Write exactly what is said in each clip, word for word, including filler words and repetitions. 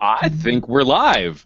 I think we're live.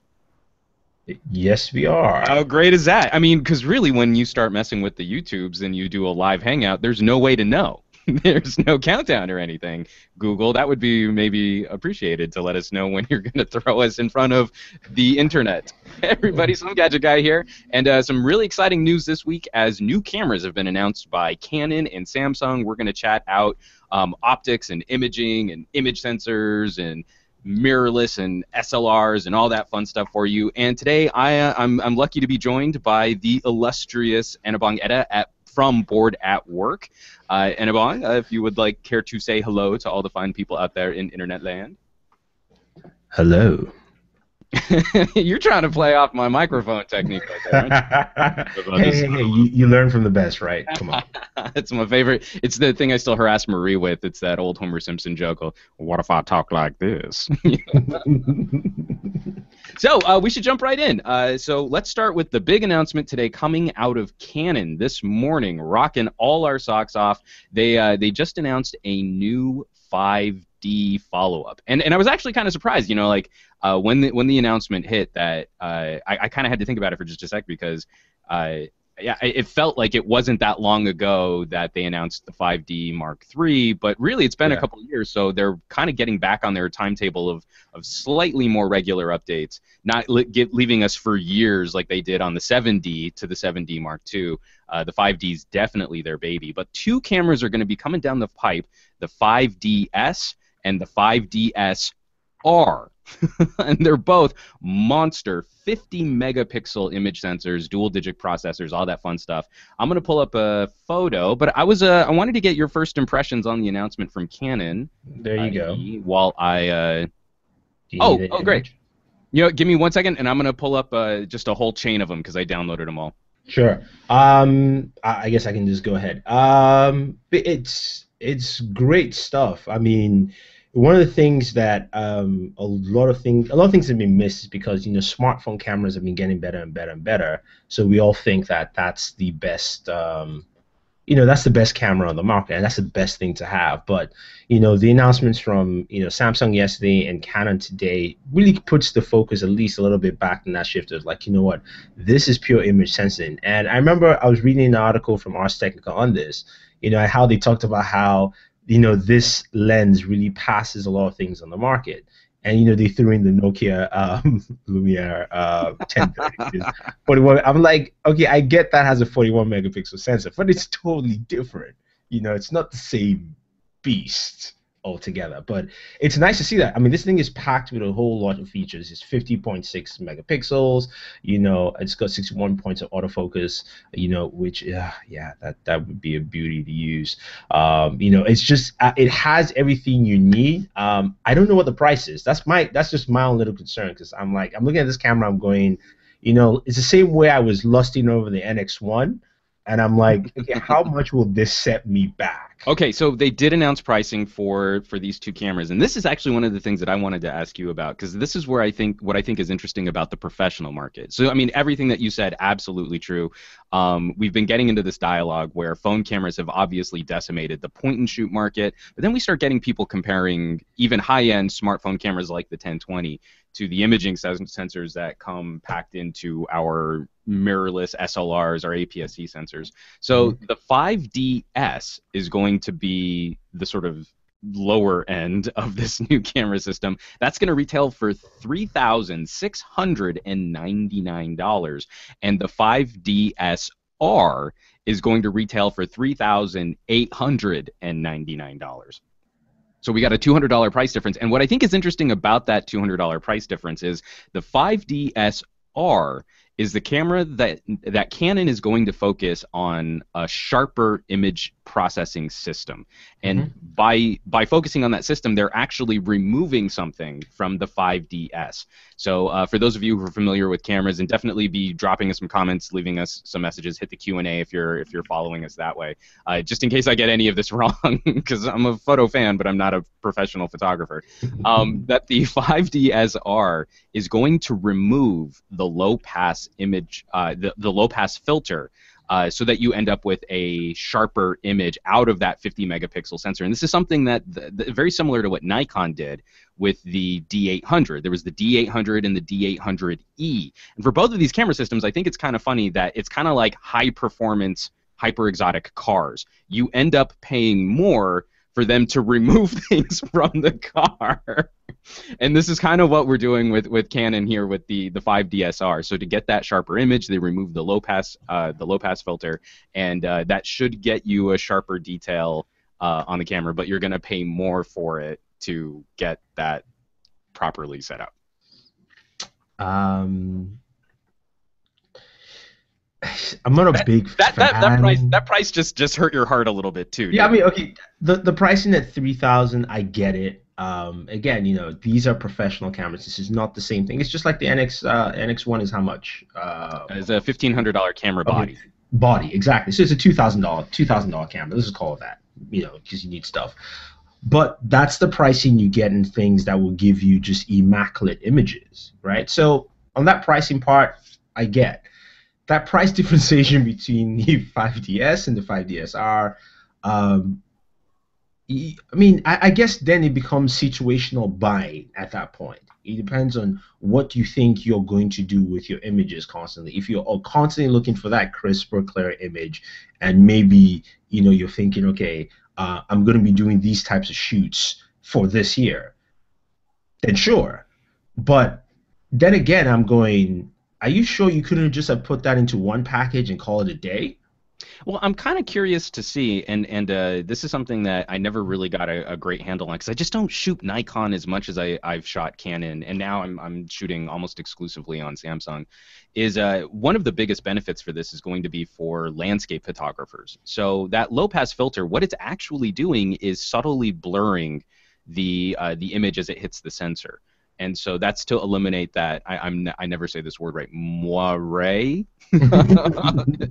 Yes, we are. How great is that? I mean, because really when you start messing with the YouTubes and you do a live hangout, there's no way to know. There's no countdown or anything. Google, that would be maybe appreciated to let us know when you're going to throw us in front of the internet. Everybody, SomeGadgetGuy here. And uh, some really exciting news this week as new cameras have been announced by Canon and Samsung. We're going to chat out um, optics and imaging and image sensors and mirrorless and S L Rs and all that fun stuff for you. And today I, uh, I'm, I'm lucky to be joined by the illustrious Enobong Etteh at from Bored at Work. Uh, Enobong, uh, if you would like care to say hello to all the fine people out there in internet land. Hello. You're trying to play off my microphone technique right there, aren't you? hey, hey, hey, you, you learn from the best, right? Come on. It's my favorite. It's the thing I still harass Marie with. It's that old Homer Simpson joke of, what if I talk like this? So uh, we should jump right in. Uh, so let's start with the big announcement today coming out of Canon this morning, rocking all our socks off. They uh, they just announced a new five D follow-up, and and I was actually kind of surprised. You know, like uh, when the when the announcement hit, that uh, I, I kind of had to think about it for just a sec because uh, yeah, it felt like it wasn't that long ago that they announced the five D Mark three, but really it's been yeah. a couple of years, so they're kind of getting back on their timetable of, of slightly more regular updates, not li get, leaving us for years like they did on the seven D to the seven D Mark two. Uh, the five D is definitely their baby, but two cameras are going to be coming down the pipe, the five D S and the five D S R. And they're both monster fifty megapixel image sensors, dual Digic processors, all that fun stuff. I'm going to pull up a photo, but I was uh, I wanted to get your first impressions on the announcement from Canon. There you go. While I uh... oh oh image? Great, you know, give me one second and I'm going to pull up uh, just a whole chain of them because I downloaded them all. Sure. Um, I guess I can just go ahead. Um, it's it's great stuff. I mean, one of the things that um, a lot of things, a lot of things have been missed is because you know smartphone cameras have been getting better and better and better. So we all think that that's the best, um, you know, that's the best camera on the market, and that's the best thing to have. But you know, the announcements from you know Samsung yesterday and Canon today really puts the focus at least a little bit back in that shift of like, you know what, this is pure image sensing. And I remember I was reading an article from Ars Technica on this, you know, how they talked about how, you know, this lens really passes a lot of things on the market. And, you know, they threw in the Nokia um, Lumia uh, ten twenty. forty-one, I'm like, okay, I get that has a forty-one megapixel sensor, but it's totally different. You know, it's not the same beast altogether. But it's nice to see that. I mean, this thing is packed with a whole lot of features. It's fifty point six megapixels. You know, it's got sixty-one points of autofocus. You know, which uh, yeah, that that would be a beauty to use. Um, you know, it's just uh, it has everything you need. Um, I don't know what the price is. That's my that's just my own little concern because I'm like I'm looking at this camera. I'm going, you know, it's the same way I was lusting over the N X one. And I'm like, okay, how much will this set me back? Okay, so they did announce pricing for for these two cameras, and this is actually one of the things that I wanted to ask you about because this is where I think what I think is interesting about the professional market. So I mean, everything that you said absolutely true. Um, we've been getting into this dialogue where phone cameras have obviously decimated the point-and-shoot market, but then we start getting people comparing even high-end smartphone cameras like the ten twenty to the imaging sensors that come packed into our mirrorless S L Rs, our A P S C sensors. So the five D S is going to be the sort of lower end of this new camera system. That's going to retail for three thousand six hundred ninety-nine dollars, and the five D S R is going to retail for three thousand eight hundred ninety-nine dollars. So we got a two hundred dollar price difference, and what I think is interesting about that two hundred dollar price difference is the five D S R is the camera that that Canon is going to focus on a sharper image processing system, and mm-hmm. by by focusing on that system, they're actually removing something from the five D S. So uh, for those of you who are familiar with cameras, and definitely be dropping us some comments, leaving us some messages, hit the Q and A if you're if you're following us that way. Uh, just in case I get any of this wrong, because I'm a photo fan, but I'm not a professional photographer. Um, that the five D S R is going to remove the low pass image, uh, the the low pass filter uh, so that you end up with a sharper image out of that fifty megapixel sensor. And this is something that the, the, very similar to what Nikon did with the D eight hundred. There was the D eight hundred and the D eight hundred E. And for both of these camera systems, I think it's kind of funny that it's kind of like high-performance, hyper-exotic cars. You end up paying more for them to remove things from the car. And this is kind of what we're doing with, with Canon here with the, the five D S R. So to get that sharper image, they remove the low pass uh, the low pass filter, and uh, that should get you a sharper detail uh, on the camera, but you're going to pay more for it to get that properly set up. Um, I'm not a big that, fan. That, that, price, that price just, just hurt your heart a little bit too. Yeah, I mean, okay, the, the pricing at three thousand dollars, I get it. Um, again, you know, these are professional cameras. This is not the same thing. It's just like the N X one is how much? Uh, it's a fifteen hundred dollar camera body. Okay. Body, exactly. So it's a two thousand dollar camera. Let's just call it that, you know, because you need stuff. But that's the pricing you get in things that will give you just immaculate images, right? So on that pricing part, I get. That price differentiation between the five D S and the five D S R, um, I mean, I, I guess then it becomes situational buying at that point. It depends on what you think you're going to do with your images constantly. If you're constantly looking for that crisper, clear image, and maybe, you know, you're thinking, okay, uh, I'm going to be doing these types of shoots for this year, then sure. But then again, I'm going, are you sure you couldn't just have put that into one package and call it a day? Well, I'm kind of curious to see, and and uh, this is something that I never really got a, a great handle on, because I just don't shoot Nikon as much as I, I've shot Canon, and now I'm, I'm shooting almost exclusively on Samsung, is uh, one of the biggest benefits for this is going to be for landscape photographers. So that low-pass filter, what it's actually doing is subtly blurring the, uh, the image as it hits the sensor. And so that's to eliminate that, I, I'm I never say this word right, moire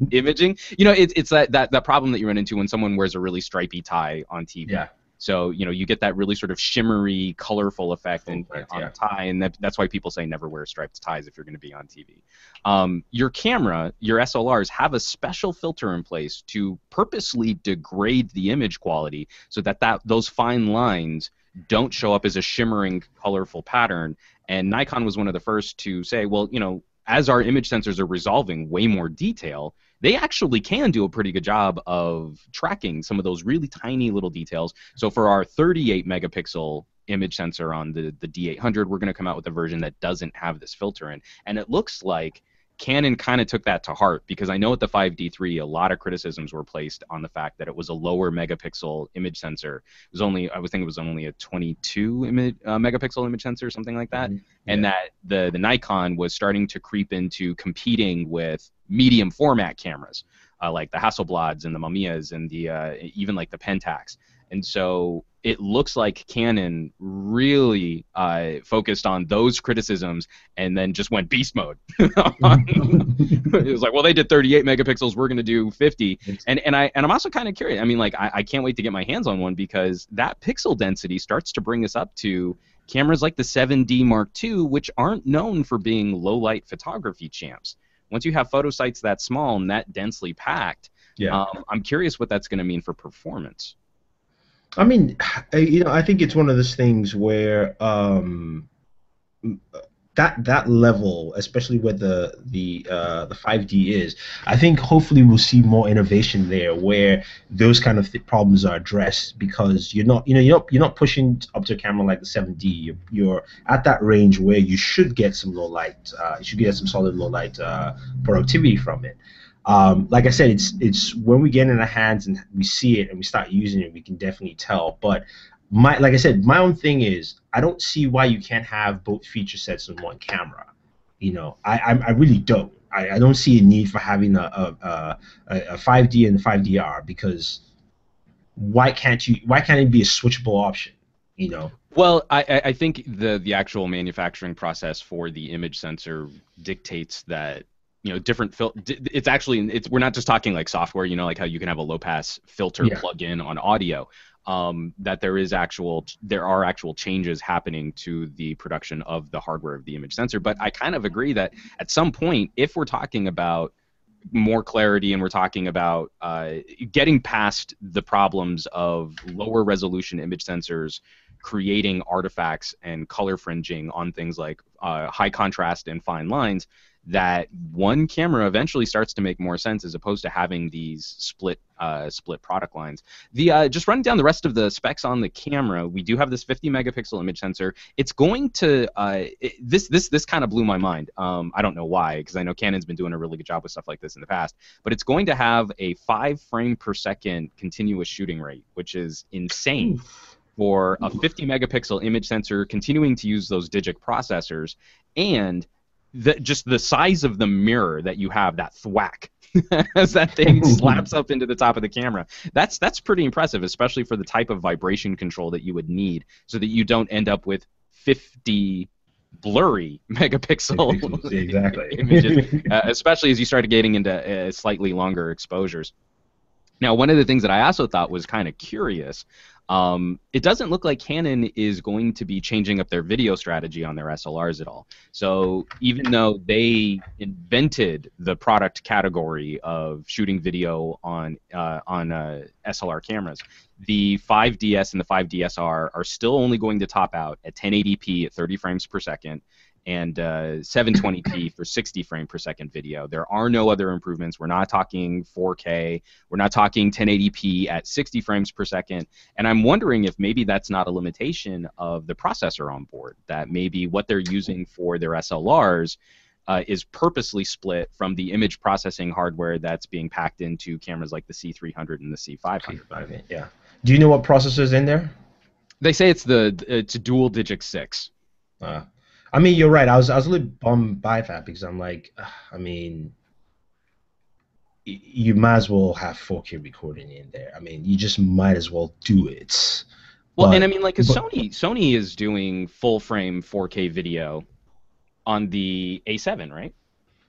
imaging. You know, it, it's that, that, that problem that you run into when someone wears a really stripy tie on T V. Yeah. So, you know, you get that really sort of shimmery, colorful effect in, right, on yeah. a tie, and that, that's why people say never wear striped ties if you're going to be on T V. Um, your camera, your S L Rs, have a special filter in place to purposely degrade the image quality so that, that those fine lines don't show up as a shimmering, colorful pattern. And Nikon was one of the first to say, well, you know, as our image sensors are resolving way more detail, they actually can do a pretty good job of tracking some of those really tiny little details. So for our thirty-eight megapixel image sensor on the, the D eight hundred, we're going to come out with a version that doesn't have this filter in. And it looks like Canon kind of took that to heart, because I know at the five D three, a lot of criticisms were placed on the fact that it was a lower megapixel image sensor. It was only, I was thinking it was only a twenty-two image, uh, megapixel image sensor, something like that, mm-hmm. yeah. and that the, the Nikon was starting to creep into competing with medium format cameras, uh, like the Hasselblads and the Mamiyas and the uh, even like the Pentax. And so it looks like Canon really uh, focused on those criticisms and then just went beast mode. It was like, well, they did thirty-eight megapixels, we're going to do fifty. And and I and I'm also kind of curious. I mean, like, I, I can't wait to get my hands on one, because that pixel density starts to bring us up to cameras like the seven D Mark two, which aren't known for being low light photography champs. Once you have photo sites that small and that densely packed, yeah. um, I'm curious what that's going to mean for performance. I mean, you know, I think it's one of those things where um, that that level, especially where the the uh, the five D is, I think hopefully we'll see more innovation there, where those kind of th problems are addressed, because you're not, you know, you're not you're not pushing up to a camera like the seven D. You're, you're at that range where you should get some low light, uh, you should get some solid low light uh, productivity from it. Um, like I said, it's it's when we get in our hands and we see it and we start using it, we can definitely tell. But my like I said, my own thing is, I don't see why you can't have both feature sets in one camera. You know, I I, I really don't. I, I don't see a need for having a a, a a five D and a five D R, because why can't you? Why can't it be a switchable option? You know. Well, I I think the the actual manufacturing process for the image sensor dictates that. You know, different fil it's actually it's we're not just talking like software, you know, like how you can have a low pass filter yeah. plug in on audio, um, that there is actual there are actual changes happening to the production of the hardware of the image sensor. But I kind of agree that at some point, if we're talking about more clarity, and we're talking about uh, getting past the problems of lower resolution image sensors creating artifacts and color fringing on things like uh, high contrast and fine lines, that one camera eventually starts to make more sense as opposed to having these split uh, split product lines. The uh, just running down the rest of the specs on the camera, we do have this fifty megapixel image sensor. It's going to uh, it, this this this kind of blew my mind. Um, I don't know why, because I know Canon's been doing a really good job with stuff like this in the past. But it's going to have a five frame per second continuous shooting rate, which is insane. For a fifty megapixel image sensor, continuing to use those Digic processors, and the, just the size of the mirror that you have, that thwack as that thing slaps up into the top of the camera. That's that's pretty impressive, especially for the type of vibration control that you would need, so that you don't end up with fifty blurry megapixel exactly. images, uh, especially as you start getting into uh, slightly longer exposures. Now, one of the things that I also thought was kind of curious, um, it doesn't look like Canon is going to be changing up their video strategy on their S L Rs at all. So even though they invented the product category of shooting video on uh, on uh, S L R cameras, the five D S and the five D S R are still only going to top out at ten eighty p at thirty frames per second, and uh, seven twenty p for sixty frame per second video. There are no other improvements. We're not talking four K. We're not talking ten eighty p at sixty frames per second. And I'm wondering if maybe that's not a limitation of the processor on board, that maybe what they're using for their S L Rs uh, is purposely split from the image processing hardware that's being packed into cameras like the C three hundred and the C five hundred. Yeah. Do you know what processor's in there? They say it's the it's a dual Digic six. Uh. I mean, you're right. I was I was a little bummed by that, because I'm like, ugh, I mean, you might as well have four K recording in there. I mean, you just might as well do it. Well, but, and I mean, like, 'cause Sony Sony is doing full frame four K video on the A seven, right?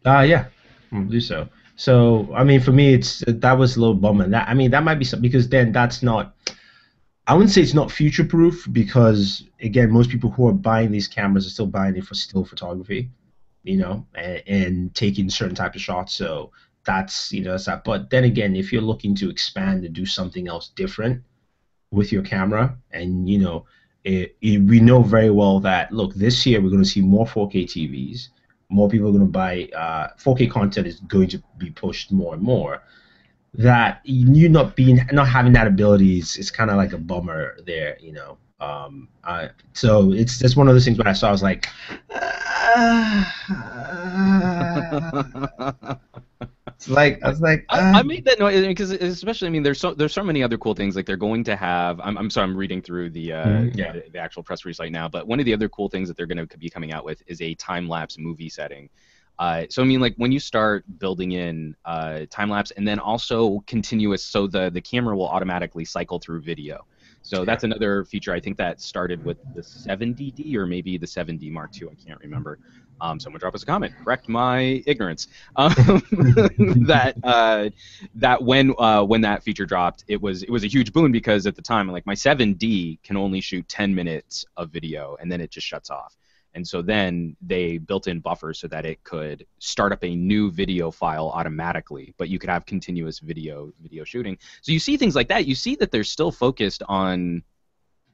Uh yeah, I believe so. So I mean, for me, it's that was a little bummer. That I mean, that might be something, because then that's not. I wouldn't say it's not future-proof, because again, most people who are buying these cameras are still buying it for still photography, you know, and, and taking certain type of shots. So that's you know that's that. But then again, if you're looking to expand and do something else different with your camera, and you know, it, it, we know very well that look, this year we're going to see more four K T Vs, more people are going to buy uh, four K content is going to be pushed more and more. That you not being, not having that ability is, is kind of like a bummer there, you know. Um, I, so it's just one of those things where I saw, I was like, ah. It's like I was like, ah. I, I made that noise because especially, I mean, there's so there's so many other cool things. Like they're going to have. I'm I'm sorry, I'm reading through the uh, mm-hmm. yeah. the, the actual press release right now. But one of the other cool things that they're going to be coming out with is a time lapse movie setting. Uh, so I mean, like when you start building in uh, time lapse, and then also continuous, so the the camera will automatically cycle through video. So that's another feature. I think that started with the seven D D or maybe the seven D Mark two. I can't remember. Um, someone drop us a comment. Correct my ignorance. Um, that uh, that when uh, when that feature dropped, it was it was a huge boon, because at the time, like my seven D can only shoot ten minutes of video, and then it just shuts off. And so then they built in buffers so that it could start up a new video file automatically, but you could have continuous video video shooting. So you see things like that. You see that they're still focused on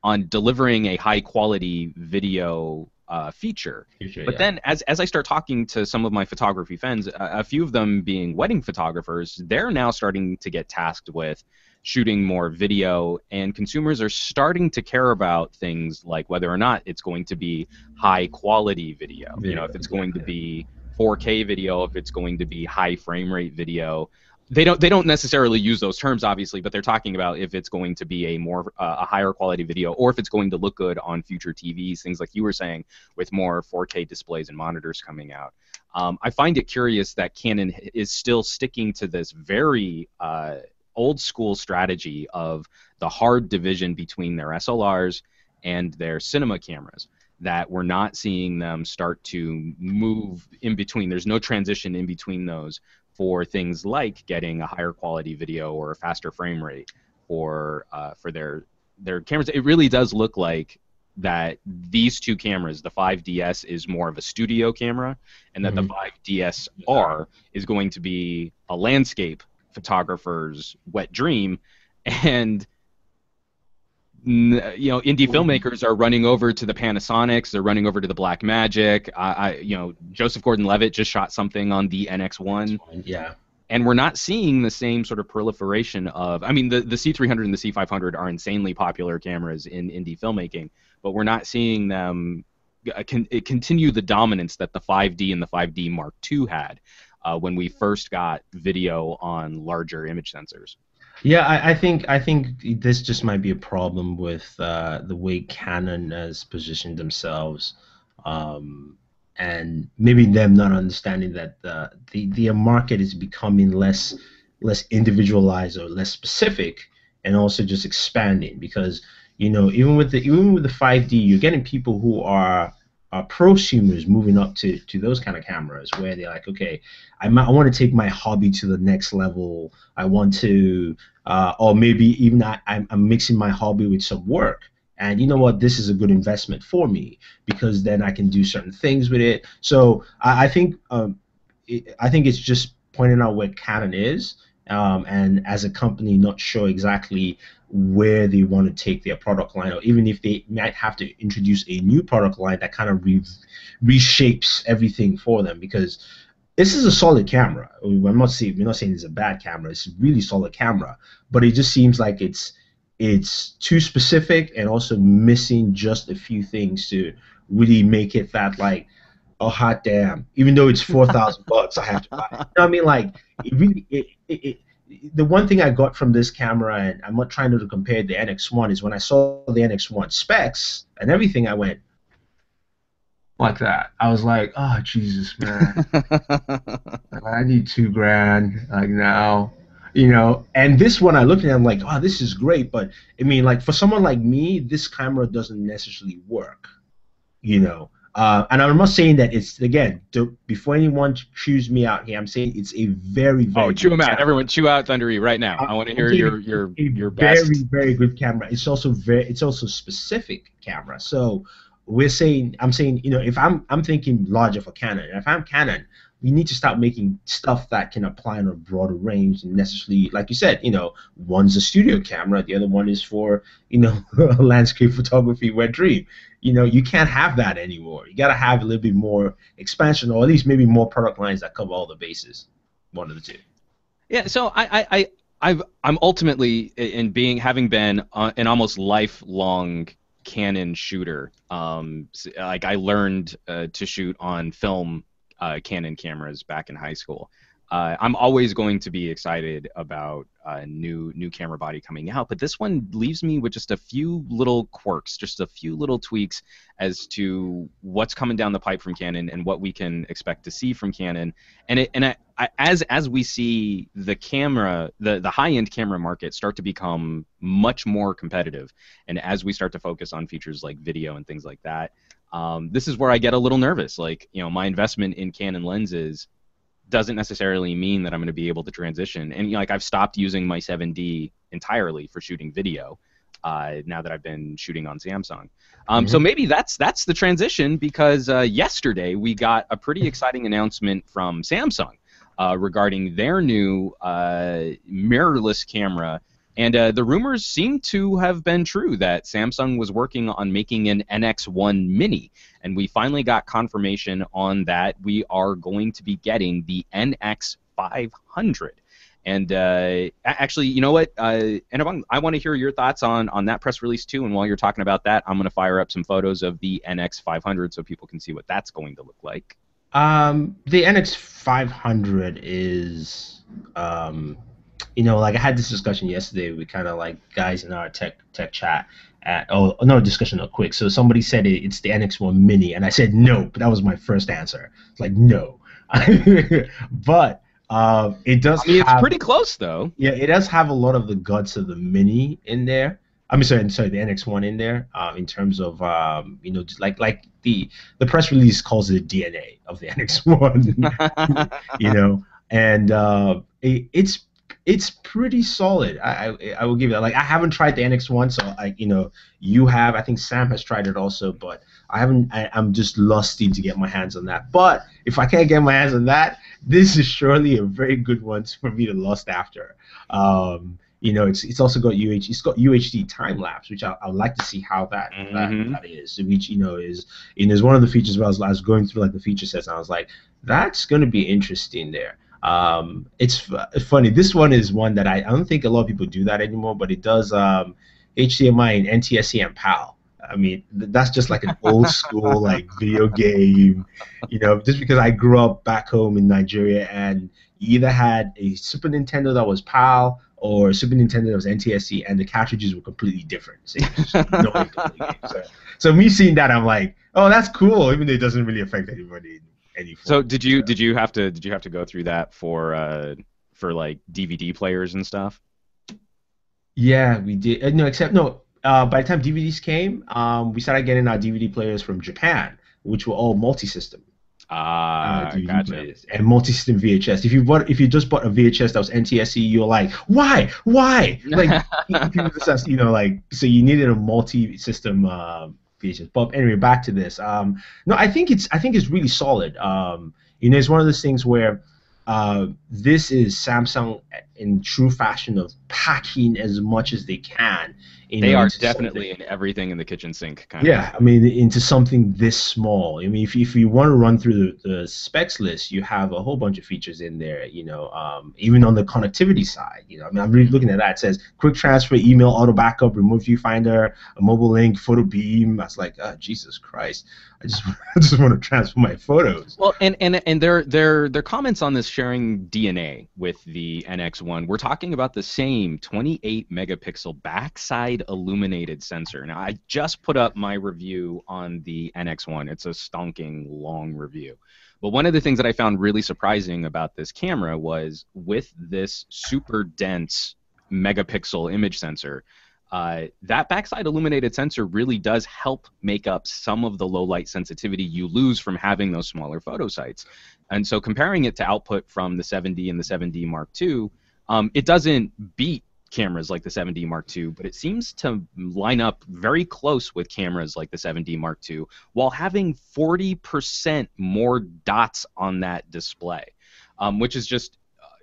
on delivering a high quality video uh, feature. Future, but yeah. Then as as I start talking to some of my photography friends, a, a few of them being wedding photographers, they're now starting to get tasked with shooting more video, and consumers are starting to care about things like whether or not it's going to be high quality video, video you know, if it's going to be four K video, if it's going to be high frame rate video. They don't they don't necessarily use those terms, obviously, but they're talking about if it's going to be a more uh, a higher quality video, or if it's going to look good on future T Vs, things like you were saying, with more four K displays and monitors coming out. Um, I find it curious that Canon is still sticking to this very uh, old school strategy of the hard division between their S L Rs and their cinema cameras, that we're not seeing them start to move in between. There's no transition in between those for things like getting a higher quality video or a faster frame rate for uh, for their their cameras. It really does look like that these two cameras, the five D S is more of a studio camera, and that mm-hmm. the five D S R is going to be a landscape photographer's wet dream, and you know, indie filmmakers are running over to the Panasonics, they're running over to the Blackmagic. I, I, you know, Joseph Gordon-Levitt just shot something on the N X one. Yeah. And we're not seeing the same sort of proliferation of, I mean, the, the C three hundred and the C five hundred are insanely popular cameras in indie filmmaking, but we're not seeing them uh, con- continue the dominance that the five D and the five D Mark two had uh, when we first got video on larger image sensors. Yeah, I, I think I think this just might be a problem with uh, the way Canon has positioned themselves, um, and maybe them not understanding that the, the the market is becoming less less individualized or less specific, and also just expanding. Because you know, even with the even with the five D, you're getting people who are are prosumers moving up to to those kind of cameras, where they're like, okay, I might, I want to take my hobby to the next level. I want to, uh, or maybe even I, I'm, I'm mixing my hobby with some work. And you know what, this is a good investment for me, because then I can do certain things with it. So I, I think um, it, I think it's just pointing out where Canon is, um, and as a company, not sure exactly where they want to take their product line, or even if they might have to introduce a new product line that kind of re- reshapes everything for them. Because this is a solid camera. I'm not saying, we're not saying it's a bad camera. It's a really solid camera, but it just seems like it's it's too specific, and also missing just a few things to really make it that, like, oh hot damn! Even though it's four thousand bucks, I have to buy it. You know what I mean? Like, it really, it, it, it, the one thing I got from this camera, and I'm not trying to compare the N X one, is when I saw the N X one specs and everything, I went, like that. I was like, oh, Jesus, man. I need two grand, like, now. You know, and this one I looked at, I'm like, oh, this is great, but, I mean, like, for someone like me, this camera doesn't necessarily work, you know. Uh, and I'm not saying that it's, again, to, before anyone chews me out here, I'm saying it's a very, very oh, chew them out. Camera. Everyone chew out Thunder E right now. Uh, I want to hear your, your, your best. Very, very good camera. It's also very, it's also specific camera. So, We're saying, I'm saying, you know, if I'm, I'm thinking larger for Canon. If I'm Canon, we need to start making stuff that can apply in a broader range, and necessarily, like you said, you know, one's a studio camera, the other one is for, you know, landscape photography, wet dream. You know, you can't have that anymore. You got to have a little bit more expansion, or at least maybe more product lines that cover all the bases. One of the two. Yeah. So I, I, I I've, I'm ultimately in being having been an almost lifelong Canon shooter. Um, like I learned uh, to shoot on film uh, Canon cameras back in high school. Uh, I'm always going to be excited about a uh, new new camera body coming out, but this one leaves me with just a few little quirks, just a few little tweaks as to what's coming down the pipe from Canon and what we can expect to see from Canon. And it, and I, I, as as we see the camera, the, the high-end camera market start to become much more competitive, and as we start to focus on features like video and things like that, um, this is where I get a little nervous. Like, you know, my investment in Canon lenses doesn't necessarily mean that I'm going to be able to transition. And, you know, like, I've stopped using my seven D entirely for shooting video uh, now that I've been shooting on Samsung. Um, mm-hmm. So maybe that's that's the transition, because uh, yesterday we got a pretty exciting announcement from Samsung uh, regarding their new uh, mirrorless camera. And uh, the rumors seem to have been true that Samsung was working on making an N X one Mini, and we finally got confirmation on that. We are going to be getting the N X five hundred. And uh, actually, you know what, uh, Enobong, I want to hear your thoughts on, on that press release too, and while you're talking about that, I'm going to fire up some photos of the N X five hundred so people can see what that's going to look like. Um, the N X five hundred is... Um... You know, like, I had this discussion yesterday with kind of like guys in our tech tech chat. At, oh, no, discussion real quick. So somebody said it, it's the N X one Mini, and I said no, but that was my first answer. It's like, no. But uh, it does I mean, have, it's pretty close, though. Yeah, it does have a lot of the guts of the Mini in there. I mean, sorry, sorry, the N X one in there, uh, in terms of, um, you know, like like the, the press release calls it the D N A of the N X one, you know. And uh, it, it's it's pretty solid. I, I I will give you that. Like, I haven't tried the N X one, so I you know you have. I think Sam has tried it also, but I haven't. I, I'm just lusty to get my hands on that. But if I can't get my hands on that, this is surely a very good one for me to lust after. Um, you know, it's it's also got U H D. It's got U H D time lapse, which I I would like to see how that mm-hmm. that, that is. Which you know is and is one of the features where I was, I was going through like the feature sets, and I was like, that's going to be interesting there. Um, it's f funny. This one is one that I, I don't think a lot of people do that anymore, but it does um, H D M I and N T S C and PAL. I mean, th that's just like an old school like video game, you know. Just because I grew up back home in Nigeria, and you either had a Super Nintendo that was PAL or a Super Nintendo that was N T S C, and the cartridges were completely different. So, just no way to play games. So, so me seeing that, I'm like, oh, that's cool. Even though it doesn't really affect anybody. Form, so did you so. did you have to did you have to go through that for uh, for like D V D players and stuff? Yeah, we did. No, except no. Uh, by the time D V Ds came, um, we started getting our D V D players from Japan, which were all multi-system. Ah, uh, gotcha. Players and multi-system V H S. If you bought, if you just bought a V H S that was N T S C, you're like, why, why? Like, you know, like so you needed a multi-system. Uh, But anyway, back to this. Um, no, I think it's I think it's really solid. Um, you know, it's one of those things where uh, this is Samsung in true fashion of packing as much as they can. You they know, are definitely something. in everything in the kitchen sink. Kind yeah, of. I mean, into something this small. I mean, if if you want to run through the, the specs list, you have a whole bunch of features in there. You know, um, even on the connectivity side. You know, I mean, I'm really looking at that. It says quick transfer, email, auto backup, remote viewfinder, a mobile link, photo beam. I was like, oh, Jesus Christ, I just I just want to transfer my photos. Well, and and and their their their comments on this sharing D N A with the N X one. We're talking about the same twenty-eight megapixel backside illuminated sensor. Now, I just put up my review on the N X one. It's a stonking long review. But one of the things that I found really surprising about this camera was with this super dense megapixel image sensor, uh, that backside illuminated sensor really does help make up some of the low light sensitivity you lose from having those smaller photo sites. And so comparing it to output from the seven D and the seven D Mark two, um, it doesn't beat cameras like the seven D Mark two, but it seems to line up very close with cameras like the seven D Mark two while having forty percent more dots on that display, um, which is just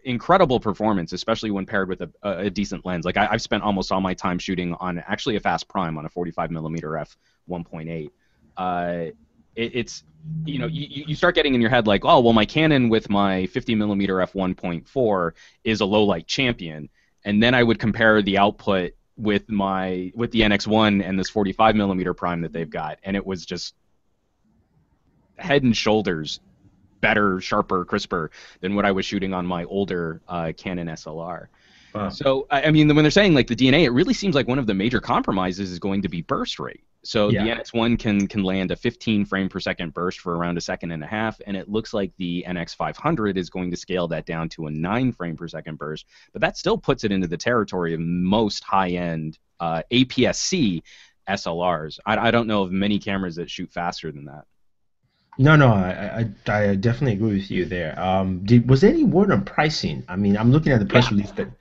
incredible performance, especially when paired with a, a decent lens. Like I, I've spent almost all my time shooting on actually a fast prime on a forty-five millimeter f one point eight. Uh, it, it's, you know, you, you start getting in your head like, oh, well, my Canon with my fifty millimeter f one point four is a low light champion. And then I would compare the output with my with the N X one and this forty-five millimeter prime that they've got, and it was just head and shoulders better, sharper, crisper than what I was shooting on my older uh, Canon S L R. Wow. So I mean, when they're saying like the D N A, it really seems like one of the major compromises is going to be burst rate. So yeah. The N X one can can land a fifteen frame per second burst for around a second and a half, and it looks like the N X five hundred is going to scale that down to a nine frame per second burst. But that still puts it into the territory of most high end uh, A P S C S L Rs. I, I don't know of many cameras that shoot faster than that. No, no, I, I, I definitely agree with you there. Um, did, was there any word on pricing? I mean, I'm looking at the press yeah. release that, uh,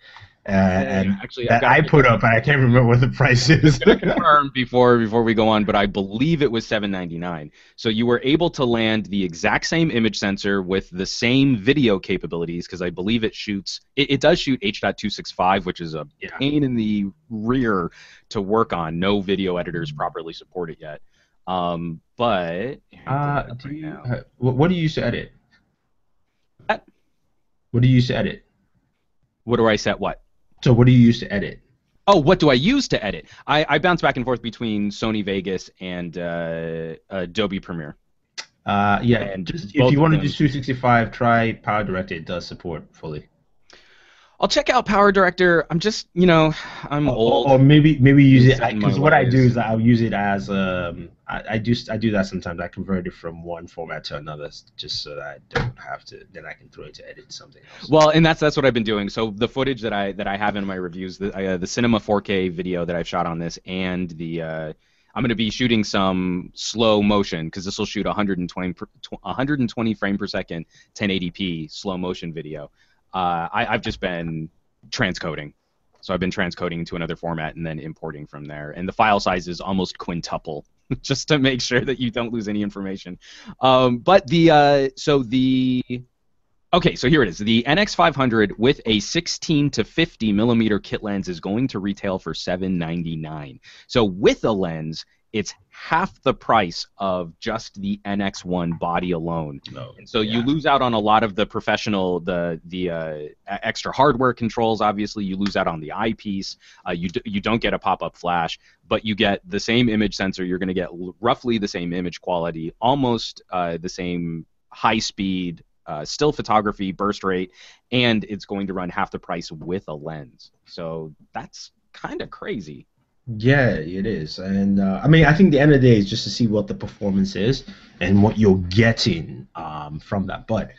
yeah, yeah. Actually, that I put up, and I can't remember what the price is. I'm gonna confirm before before we go on, but I believe it was seven ninety-nine. So you were able to land the exact same image sensor with the same video capabilities, because I believe it shoots. It, it does shoot H point two six five, which is a yeah. pain in the rear to work on. No video editors properly support it yet. Um, but uh, do right you, uh, what do you use to edit? What? What do you use to edit? What do I set? What? So what do you use to edit? Oh, what do I use to edit? I, I bounce back and forth between Sony Vegas and uh, Adobe Premiere. Uh, yeah, and just if you want to do H two sixty-five, try PowerDirector. It does support fully. I'll check out PowerDirector. I'm just, you know, I'm or, old. Or maybe maybe use it because what I do is I'll use it as um I, I do I do that sometimes. I convert it from one format to another just so that I don't have to. Then I can throw it to edit something else. Well, and that's that's what I've been doing. So the footage that I that I have in my reviews, the uh, the Cinema four K video that I've shot on this, and the uh, I'm going to be shooting some slow motion because this will shoot one hundred twenty frame per second ten eighty p slow motion video. Uh, I, I've just been transcoding. So I've been transcoding into another format and then importing from there. And the file size is almost quintuple, just to make sure that you don't lose any information. Um, but the, uh, so the, okay, so here it is. The N X five hundred with a sixteen to fifty millimeter kit lens is going to retail for seven ninety-nine. So with a lens, it's half the price of just the N X one body alone. No, and so yeah. you lose out on a lot of the professional, the the uh, extra hardware controls, obviously. You lose out on the eyepiece. Uh, you, d you don't get a pop-up flash, but you get the same image sensor. You're going to get l roughly the same image quality, almost uh, the same high-speed uh, still photography burst rate, and it's going to run half the price with a lens. So that's kind of crazy. Yeah, it is, and uh, I mean, I think the end of the day is just to see what the performance is and what you're getting um, from that. But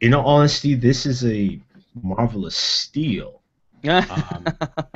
in all honesty, this is a marvelous steal. um, yeah,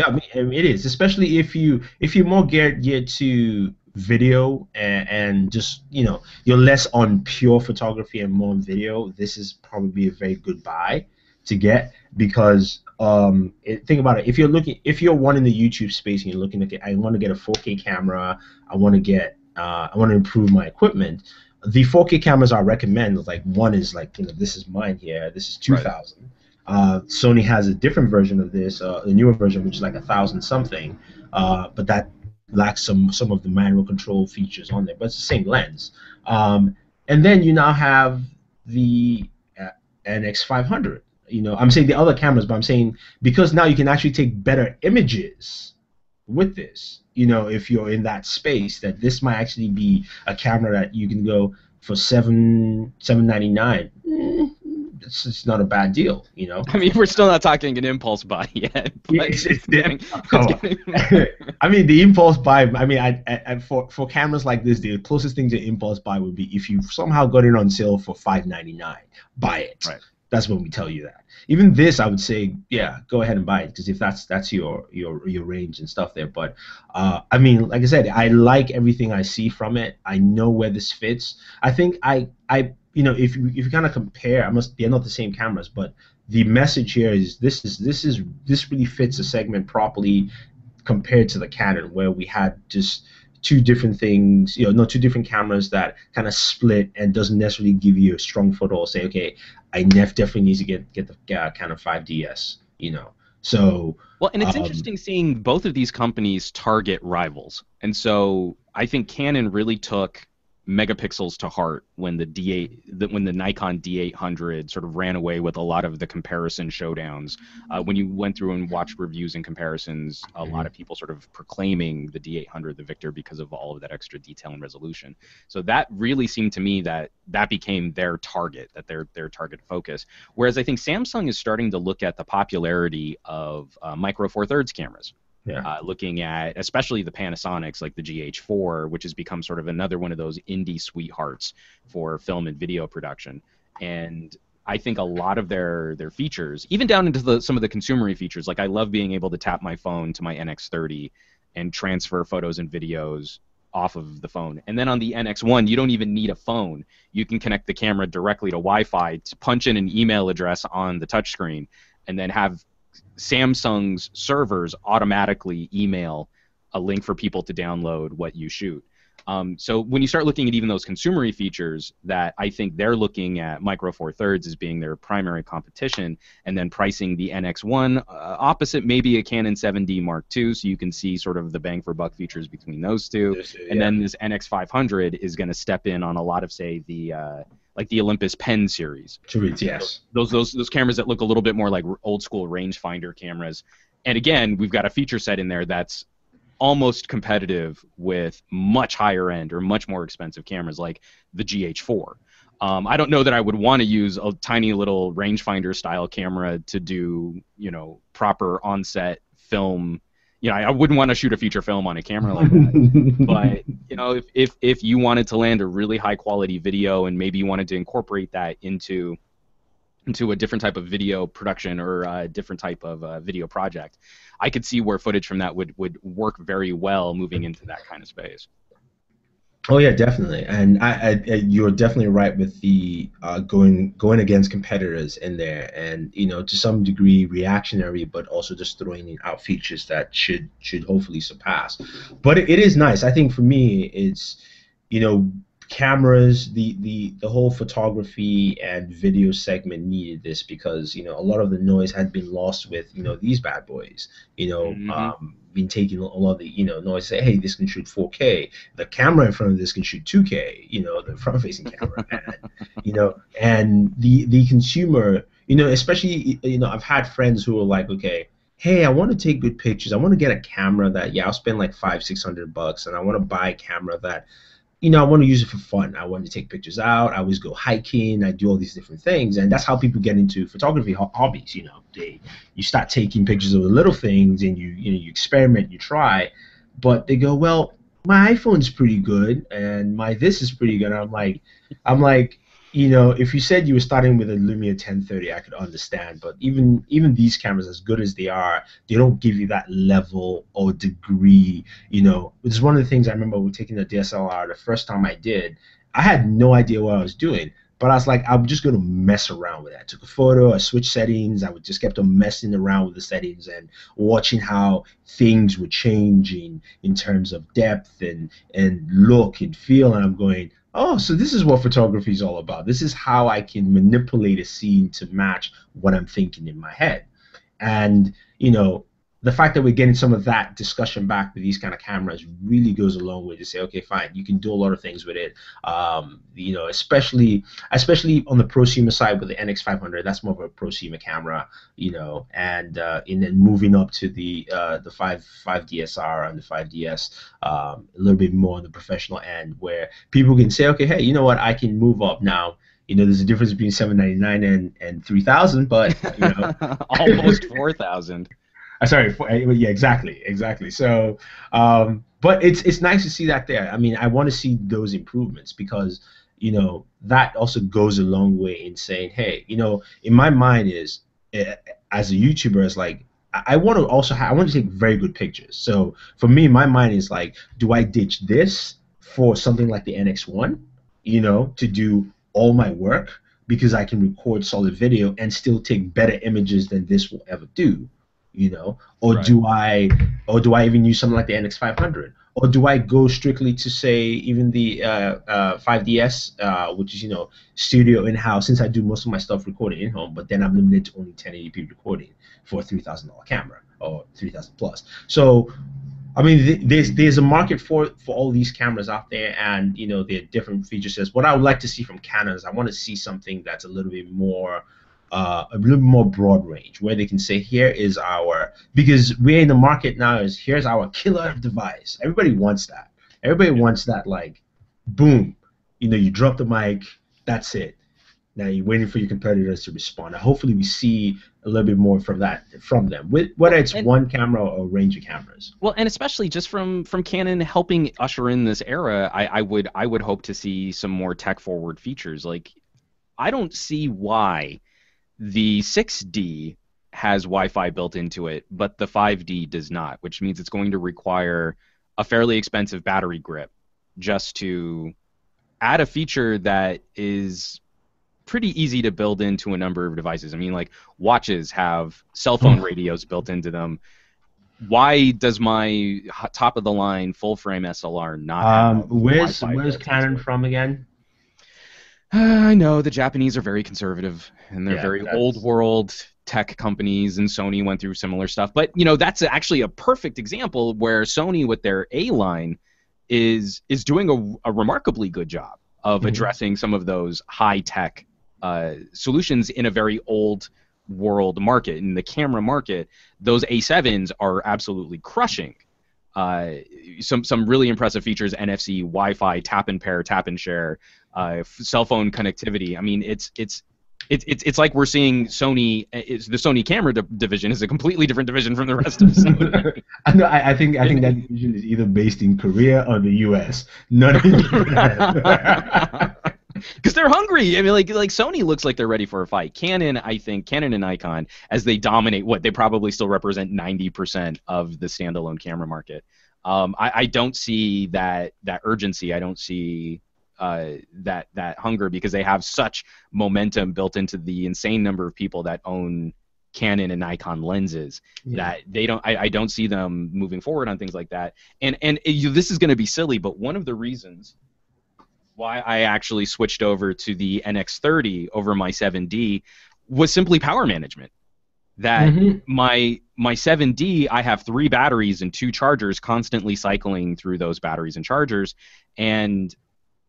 I mean, it is, especially if you if you're more geared, geared to video and, and just you know you're less on pure photography and more on video. This is probably a very good buy to get because. Um, it, think about it. If you're looking, if you're one in the YouTube space and you're looking at, I want to get a four K camera. I want to get, uh, I want to improve my equipment. The four K cameras I recommend, like one is like, you know, this is mine here. This is two thousand. Right. Uh, Sony has a different version of this, uh, a newer version, which is like a thousand something, uh, but that lacks some some of the manual control features on there. But it's the same lens. Um, and then you now have the uh, N X five hundred. You know, I'm saying the other cameras, but I'm saying because now you can actually take better images with this. You know, if you're in that space, that this might actually be a camera that you can go for seven seven ninety nine. Mm, it's, it's not a bad deal. You know, I mean, we're still not talking an impulse buy yet. It's, it's getting, oh. I mean, the impulse buy. I mean, I, I, I for for cameras like this, the closest thing to impulse buy would be if you somehow got it on sale for five ninety nine, buy it. Right. That's when we tell you that. Even this, I would say, yeah, go ahead and buy it because if that's that's your your your range and stuff there. But uh, I mean, like I said, I like everything I see from it. I know where this fits. I think I I you know if you if you kind of compare, I must they're not the same cameras, but the message here is this is this is this really fits the segment properly compared to the Canon where we had just two different things, you know, no, two different cameras that kind of split and doesn't necessarily give you a strong photo or say, okay, I nef definitely need to get get the uh, Canon five D S, you know. So well, and it's um, interesting seeing both of these companies target rivals, and so I think Canon really took megapixels to heart when the D eight, when the Nikon D eight hundred sort of ran away with a lot of the comparison showdowns. Uh, when you went through and watched reviews and comparisons, a lot of people sort of proclaiming the D eight hundred the victor because of all of that extra detail and resolution. So that really seemed to me that that became their target, that their their target focus. Whereas I think Samsung is starting to look at the popularity of uh, micro four thirds cameras. Yeah. Uh, looking at especially the Panasonics, like the G H four, which has become sort of another one of those indie sweethearts for film and video production. And I think a lot of their their features, even down into the, some of the consumery features, like I love being able to tap my phone to my N X thirty and transfer photos and videos off of the phone. And then on the N X one, you don't even need a phone. You can connect the camera directly to Wi-Fi, to punch in an email address on the touchscreen, and then have Samsung's servers automatically email a link for people to download what you shoot. Um, so when you start looking at even those consumery features that I think they're looking at micro four thirds as being their primary competition, and then pricing the N X one uh, opposite maybe a Canon seven D Mark two, so you can see sort of the bang for buck features between those two. This, yeah. And then this N X five hundred is going to step in on a lot of, say, the uh, like the Olympus Pen series. True, yes. Those, those, those cameras that look a little bit more like old school rangefinder cameras. And again, we've got a feature set in there that's almost competitive with much higher end or much more expensive cameras like the G H four. Um, I don't know that I would want to use a tiny little rangefinder style camera to do, you know, proper on-set film. You know, I, I wouldn't want to shoot a feature film on a camera like that. But, you know, if, if, if you wanted to land a really high-quality video and maybe you wanted to incorporate that into, into a different type of video production or a different type of uh, video project, I could see where footage from that would, would work very well moving into that kind of space. Oh yeah, definitely, and I, I you're definitely right with the uh, going going against competitors in there, and you know to some degree reactionary, but also just throwing out features that should should hopefully surpass. But it, it is nice. I think for me, it's you know cameras, the the the whole photography and video segment needed this because you know a lot of the noise had been lost with you know these bad boys, you know. Mm-hmm. um, been taking a lot of the you know noise. Say, hey, this can shoot four K. The camera in front of this can shoot two K. You know, the front-facing camera. And, you know, and the the consumer, you know, especially you know, I've had friends who are like, okay, hey, I want to take good pictures. I want to get a camera that yeah, I'll spend like five, six hundred bucks, and I want to buy a camera that, you know, I want to use it for fun. I want to take pictures out. I always go hiking. I do all these different things, and that's how people get into photography hobbies. You know, they you start taking pictures of the little things, and you you know you experiment, you try, but they go, well, my iPhone's pretty good, and my this is pretty good. And I'm like, I'm like, you know, if you said you were starting with a Lumia ten thirty, I could understand, but even even these cameras, as good as they are, they don't give you that level or degree, you know. It's one of the things I remember when taking the D S L R the first time I did. I had no idea what I was doing, but I was like, I'm just going to mess around with that. I took a photo, I switched settings, I would just kept on messing around with the settings and watching how things were changing in terms of depth and, and look and feel, and I'm going, oh, so this is what photography is all about. This is how I can manipulate a scene to match what I'm thinking in my head. And, you know, the fact that we're getting some of that discussion back with these kind of cameras really goes a long way to say, okay, fine, you can do a lot of things with it. Um, you know, especially especially on the prosumer side with the N X five hundred, that's more of a prosumer camera, you know, and, uh, and then moving up to the uh, the five D S R and the five D S, um, a little bit more on the professional end where people can say, okay, hey, you know what, I can move up now. You know, there's a difference between seven ninety-nine and, and three thousand, but, you know. Almost four thousand. Sorry, for, yeah, exactly, exactly. So, um, but it's it's nice to see that there. I mean, I want to see those improvements because, you know, that also goes a long way in saying, hey, you know, in my mind is, as a YouTuber, it's like, I want to also, ha I want to take very good pictures. So, for me, my mind is like, do I ditch this for something like the N X one, you know, to do all my work because I can record solid video and still take better images than this will ever do, you know? Or right. do I or do I even use something like the N X five hundred? Or do I go strictly to, say, even the uh, uh, five D S, uh, which is, you know, studio in-house, since I do most of my stuff recording in-home, but then I'm limited to only ten eighty p recording for a three thousand dollar camera or three thousand dollars plus. So, I mean, th there's there's a market for for all these cameras out there, and you know there are different feature sets. What I would like to see from Canon is I want to see something that's a little bit more, uh, a little more broad range, where they can say, here is our, because we're in the market now, is here's our killer device. Everybody wants that. Everybody wants that, like, boom, you know, you drop the mic, that's it. Now you're waiting for your competitors to respond. Now, hopefully, we see a little bit more from that from them, with, whether it's and, one camera or a range of cameras. Well, and especially just from from Canon helping usher in this era, I, I would I would hope to see some more tech-forward features. Like, I don't see why the six D has Wi-Fi built into it, but the five D does not, which means it's going to require a fairly expensive battery grip just to add a feature that is pretty easy to build into a number of devices. I mean, like, watches have cell phone radios built into them. Why does my top of the line full frame S L R not um, have where's Wi-Fi where's Canon from again? Uh, I know the Japanese are very conservative, and they're yeah, very that's... old world tech companies, and Sony went through similar stuff. But you know, that's actually a perfect example where Sony with their A line is is doing a, a remarkably good job of addressing mm-hmm. some of those high tech Uh, solutions in a very old world market. In the camera market, those A sevens are absolutely crushing. Uh, some some really impressive features: N F C, Wi-Fi, tap and pair, tap and share, uh, cell phone connectivity. I mean, it's it's it's it's, it's like we're seeing Sony. It's, the Sony camera di division is a completely different division from the rest of Sony. I know. I, I think I think that division is either based in Korea or the U S None of it. Because they're hungry. I mean, like, like Sony looks like they're ready for a fight. Canon, I think, Canon and Nikon, as they dominate, what, they probably still represent ninety percent of the standalone camera market. Um, I, I don't see that that urgency. I don't see uh, that that hunger because they have such momentum built into the insane number of people that own Canon and Nikon lenses yeah. that they don't. I, I don't see them moving forward on things like that. And and it, you, this is going to be silly, but one of the reasons why I actually switched over to the N X thirty over my seven D was simply power management. That mm-hmm. my my seven D, I have three batteries and two chargers constantly cycling through those batteries and chargers, and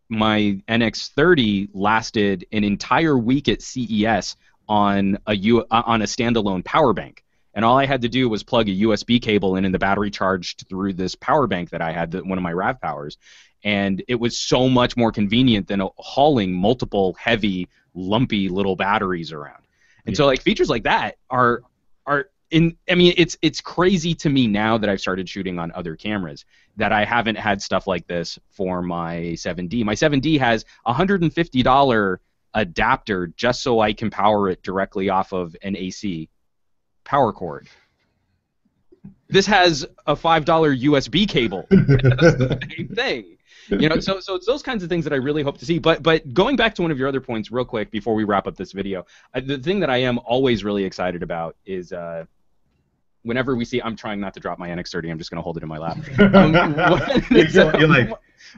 my N X thirty lasted an entire week at C E S on a U, on a standalone power bank, and all I had to do was plug a U S B cable in, and the battery charged through this power bank that I had, that one of my RAV powers, and it was so much more convenient than hauling multiple heavy, lumpy little batteries around. And yeah. so, like, features like that are are in. I mean, it's it's crazy to me now that I've started shooting on other cameras that I haven't had stuff like this for my seven D. My seven D has a one hundred fifty dollar adapter just so I can power it directly off of an A C power cord. This has a five dollar U S B cable. That's the same thing. You know, so so it's those kinds of things that I really hope to see. But but going back to one of your other points real quick before we wrap up this video, I, the thing that I am always really excited about is uh, whenever we see, I'm trying not to drop my N X thirty, I'm just going to hold it in my lap. Um, you're, is, you're um, like,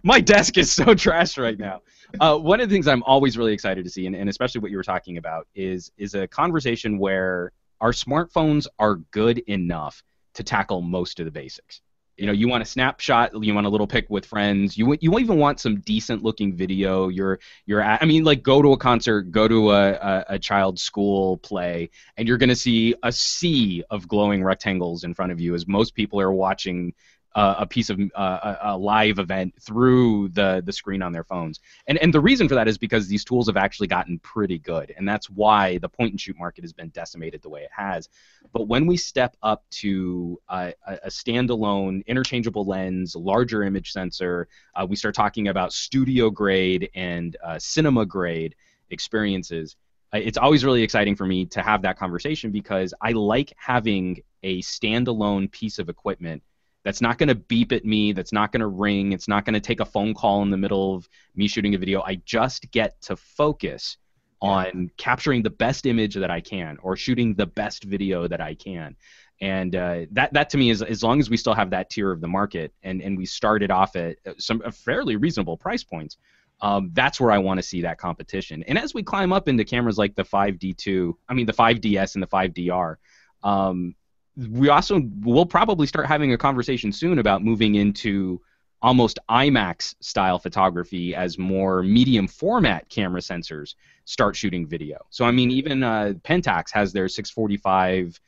my desk is so trash right now. Uh, one of the things I'm always really excited to see, and, and especially what you were talking about, is is a conversation where our smartphones are good enough to tackle most of the basics. You know, you want a snapshot, you want a little pic with friends, you you even want some decent looking video. You're you're at, I mean, like, go to a concert, go to a, a, a child's school play, and you're going to see a sea of glowing rectangles in front of you as most people are watching uh, a piece of uh, a, a live event through the the screen on their phones. And and the reason for that is because these tools have actually gotten pretty good, and that's why the point and shoot market has been decimated the way it has. But when we step up to uh, a standalone, interchangeable lens, larger image sensor, uh, we start talking about studio grade and uh, cinema grade experiences. Uh, it's always really exciting for me to have that conversation because I like having a standalone piece of equipment that's not going to beep at me, that's not going to ring, it's not going to take a phone call in the middle of me shooting a video. I just get to focus on capturing the best image that I can, or shooting the best video that I can. And uh, that, that to me is, as long as we still have that tier of the market, and, and we started off at some a fairly reasonable price points, um, that's where I want to see that competition. And as we climb up into cameras like the five D two, I mean the five D S and the five D R, um, we also will probably start having a conversation soon about moving into almost IMAX style photography as more medium format camera sensors start shooting video. So I mean, even uh, Pentax has their six forty-five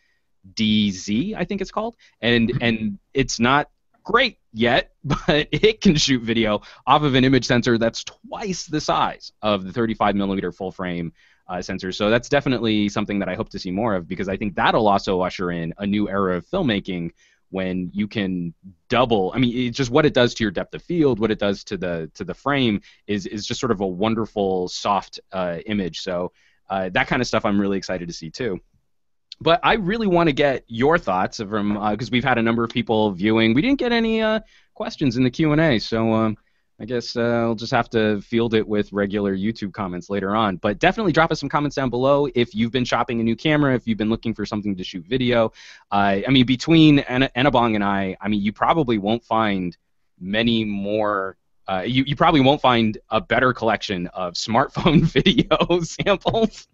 D Z, I think it's called, and and it's not great yet, but it can shoot video off of an image sensor that's twice the size of the thirty-five millimeter full frame uh, sensors. So that's definitely something that I hope to see more of, because I think that'll also usher in a new era of filmmaking, when you can double, I mean, it's just what it does to your depth of field, what it does to the to the frame is is just sort of a wonderful soft uh, image. So uh, that kind of stuff I'm really excited to see too. But I really want to get your thoughts from, because uh, we've had a number of people viewing. We didn't get any uh, questions in the Q and A, so um, I guess uh, I'll just have to field it with regular YouTube comments later on. But definitely drop us some comments down below if you've been shopping a new camera, if you've been looking for something to shoot video. Uh, I mean, between Enobong Etteh and I, I mean, you probably won't find many more. Uh, you, you probably won't find a better collection of smartphone video samples.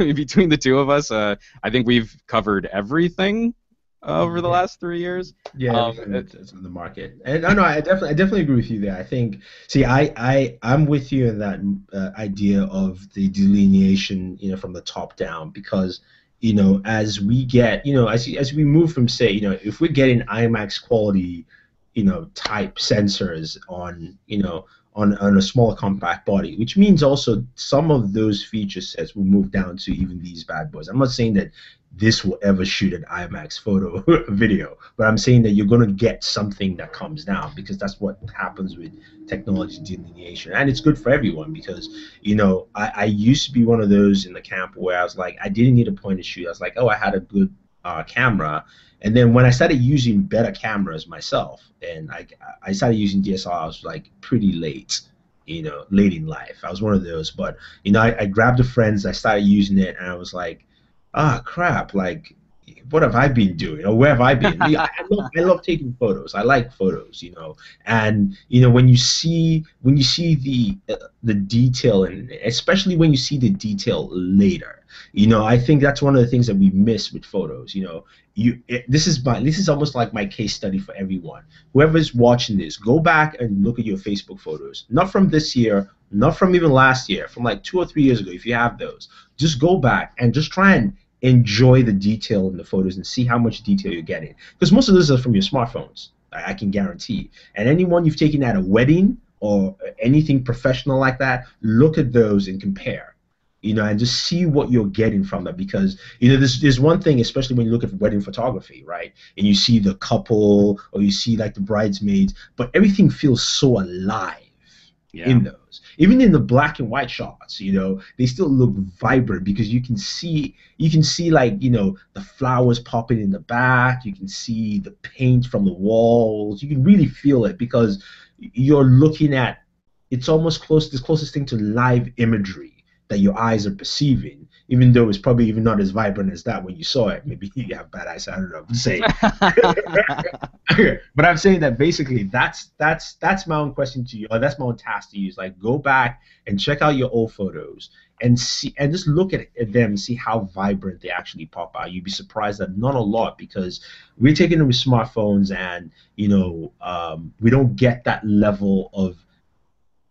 I mean, between the two of us, uh, I think we've covered everything over the last three years, yeah, um, it's on the market, and I know I definitely, I definitely agree with you there. I think, see, I, I, I'm with you in that uh, idea of the delineation, you know, from the top down, because, you know, as we get, you know, as as we move from, say, you know, if we're getting IMAX quality, you know, type sensors on, you know, on on a smaller compact body, which means also some of those feature sets will move down to even these bad boys. I'm not saying that this will ever shoot an IMAX photo video, but I'm saying that you're going to get something that comes down, because that's what happens with technology delineation, and it's good for everyone, because, you know, I, I used to be one of those in the camp where I was like, I didn't need a point and shoot. I was like, oh, I had a good uh, camera. And then when I started using better cameras myself, and I, I started using D S L Rs like pretty late, you know, late in life. I was one of those, but you know, I, I grabbed the friends, I started using it, and I was like, ah, oh, crap, like, what have I been doing, or where have I been? I, love, I love taking photos. I like photos, you know. And you know, when you see when you see the uh, the detail, and especially when you see the detail later, you know, I think that's one of the things that we miss with photos. You know, you it, this is my this is almost like my case study for everyone. Whoever's watching this, go back and look at your Facebook photos, not from this year, not from even last year, from like two or three years ago. If you have those, just go back and just try and enjoy the detail in the photos and see how much detail you're getting. Because most of those are from your smartphones, I can guarantee. And anyone you've taken at a wedding or anything professional like that, look at those and compare, you know, and just see what you're getting from that. Because, you know, there's, there's one thing, especially when you look at wedding photography, right, and you see the couple or you see, like, the bridesmaids, but everything feels so alive. Yeah. In those, even in the black and white shots, you know, they still look vibrant because you can see, you can see like, you know, the flowers popping in the back. You can see the paint from the walls. You can really feel it because you're looking at, it's almost close, the closest thing to live imagery that your eyes are perceiving. Even though it's probably even not as vibrant as that when you saw it. Maybe you have bad eyes. I don't know. I'm saying, but I'm saying that basically that's that's that's my own question to you, or that's my own task to you. Is like go back and check out your old photos and see, and just look at, at them and see how vibrant they actually pop out. You'd be surprised that not a lot, because we're taking them with smartphones, and you know um, we don't get that level of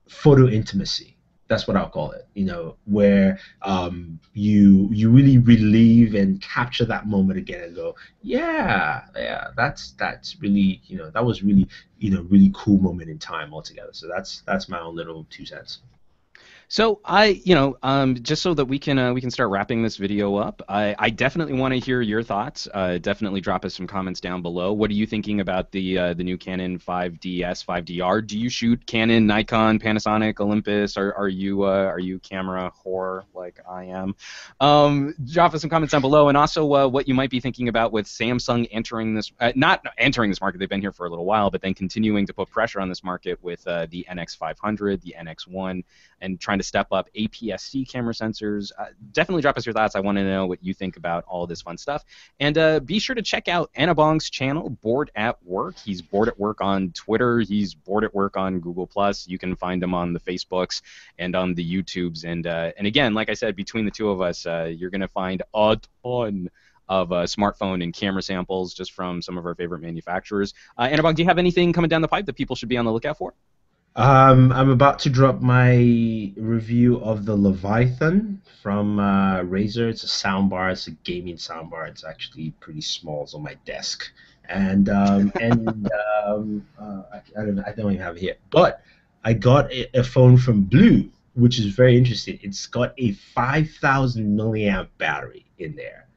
photo intimacy. That's what I'll call it, you know, where um, you you really relive and capture that moment again and go, yeah, yeah, that's that's really, you know, that was really, you know, really cool moment in time altogether. So that's that's my own little two cents. So I, you know, um, just so that we can uh, we can start wrapping this video up, I, I definitely want to hear your thoughts. Uh, definitely drop us some comments down below. What are you thinking about the uh, the new Canon five D S, five D R? Do you shoot Canon, Nikon, Panasonic, Olympus? Are are you uh, are you camera whore like I am? Um, drop us some comments down below, and also uh, what you might be thinking about with Samsung entering this, uh, not entering this market. They've been here for a little while, but then continuing to put pressure on this market with uh, the N X five hundred, the N X one, and trying to step up A P S C camera sensors. Uh, definitely drop us your thoughts. I want to know what you think about all this fun stuff. And uh, be sure to check out Enobong's channel, Bored at Work. He's Bored at Work on Twitter. He's Bored at Work on Google Plus. You can find him on the Facebooks and on the YouTubes. And uh, and again, like I said, between the two of us, uh, you're going to find a ton of uh, smartphone and camera samples just from some of our favorite manufacturers. Uh, Enobong, do you have anything coming down the pipe that people should be on the lookout for? Um, I'm about to drop my review of the Leviathan from uh, Razer. It's a soundbar. It's a gaming soundbar. It's actually pretty small. It's on my desk, and um, and um, uh, I, I don't I don't even have it here. But I got a, a phone from Blue, which is very interesting. It's got a five thousand milliamp battery in there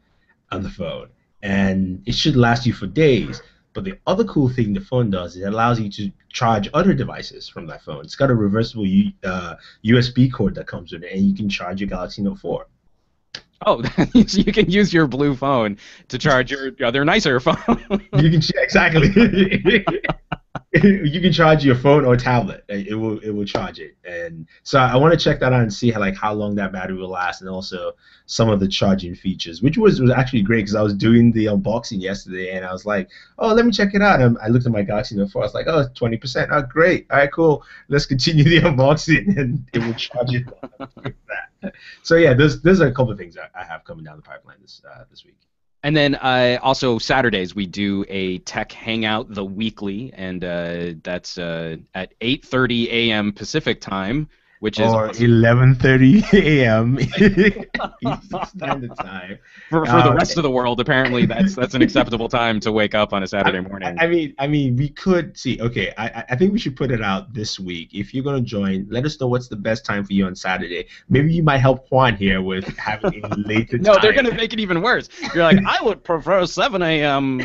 on the phone, and it should last you for days. But the other cool thing the phone does is it allows you to charge other devices from that phone. It's got a reversible U uh, U S B cord that comes with it, and you can charge your Galaxy Note four. Oh, so you can use your Blue phone to charge your other nicer phone. You can exactly. You can charge your phone or tablet. It will it will charge it, and so I want to check that out and see how, like how long that battery will last, and also some of the charging features, which was was actually great because I was doing the unboxing yesterday, and I was like, oh, let me check it out. And I looked at my Galaxy Note four. I was like, oh, twenty percent. Oh, great. All right, cool. Let's continue the unboxing, and it will charge it. So yeah, those those are a couple of things I have coming down the pipeline this uh, this week. And then uh, also Saturdays we do a tech hangout, the weekly, and uh, that's uh, at eight thirty A M Pacific time, which is or eleven thirty A M Eastern Standard Time. For, for um, the rest of the world, apparently that's that's an acceptable time to wake up on a Saturday morning. I, I mean, I mean, we could see. Okay, I I think we should put it out this week. If you're gonna join, let us know what's the best time for you on Saturday. Maybe you might help Juan here with having a later. No, time. They're gonna make it even worse. You're like, I would prefer seven A M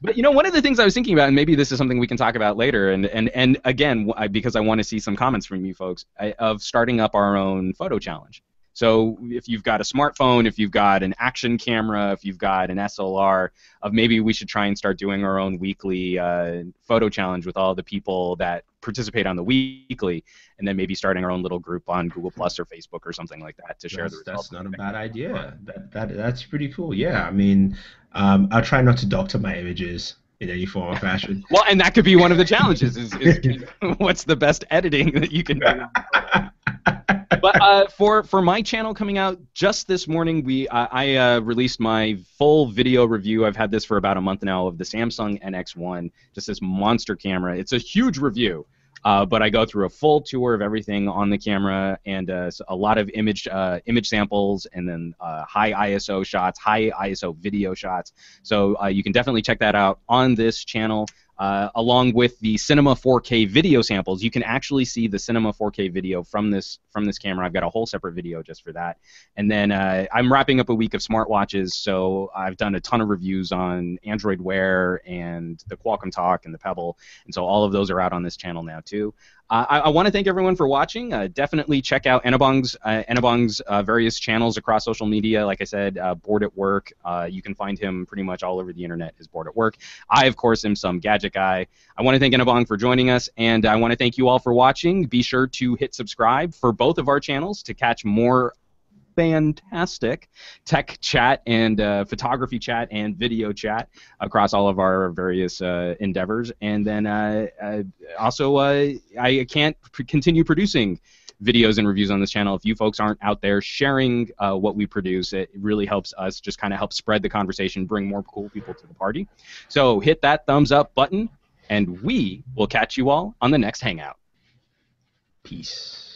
But, you know, one of the things I was thinking about, and maybe this is something we can talk about later, and, and, and again, I, because I want to see some comments from you folks, I, of starting up our own photo challenge. So if you've got a smartphone, if you've got an action camera, if you've got an S L R, of maybe we should try and start doing our own weekly uh, photo challenge with all the people that participate on the weekly, and then maybe starting our own little group on Google Plus or Facebook or something like that to share that's, the results. That's not a bad idea. That, that, that's pretty cool. Yeah, I mean, um, I'll try not to doctor my images in any form or fashion. Well, and that could be one of the challenges is, is, is what's the best editing that you can do. But uh, for for my channel coming out just this morning, we uh, I uh, released my full video review. I've had this for about a month now of the Samsung N X one, just this monster camera. It's a huge review, uh, but I go through a full tour of everything on the camera and uh, a lot of image uh, image samples and then uh, high I S O shots, high I S O video shots. So uh, you can definitely check that out on this channel. Uh, along with the Cinema four K video samples, you can actually see the Cinema four K video from this from this camera. I've got a whole separate video just for that. And then uh, I'm wrapping up a week of smartwatches, so I've done a ton of reviews on Android Wear and the Qualcomm Talk and the Pebble, and so all of those are out on this channel now too. Uh, I, I want to thank everyone for watching. Uh, definitely check out Enobong's, uh, Enobong's uh, various channels across social media. Like I said, uh, Bored at Work. Uh, you can find him pretty much all over the internet as Bored at Work. I, of course, am SomeGadgetGuy. I want to thank Enobong for joining us, and I want to thank you all for watching. Be sure to hit subscribe for both of our channels to catch more fantastic tech chat and uh, photography chat and video chat across all of our various uh, endeavors. And then uh, uh, also, uh, I can't pr- continue producing videos and reviews on this channel if you folks aren't out there sharing uh, what we produce. It really helps us just kind of help spread the conversation, bring more cool people to the party. So hit that thumbs up button, and we will catch you all on the next Hangout. Peace.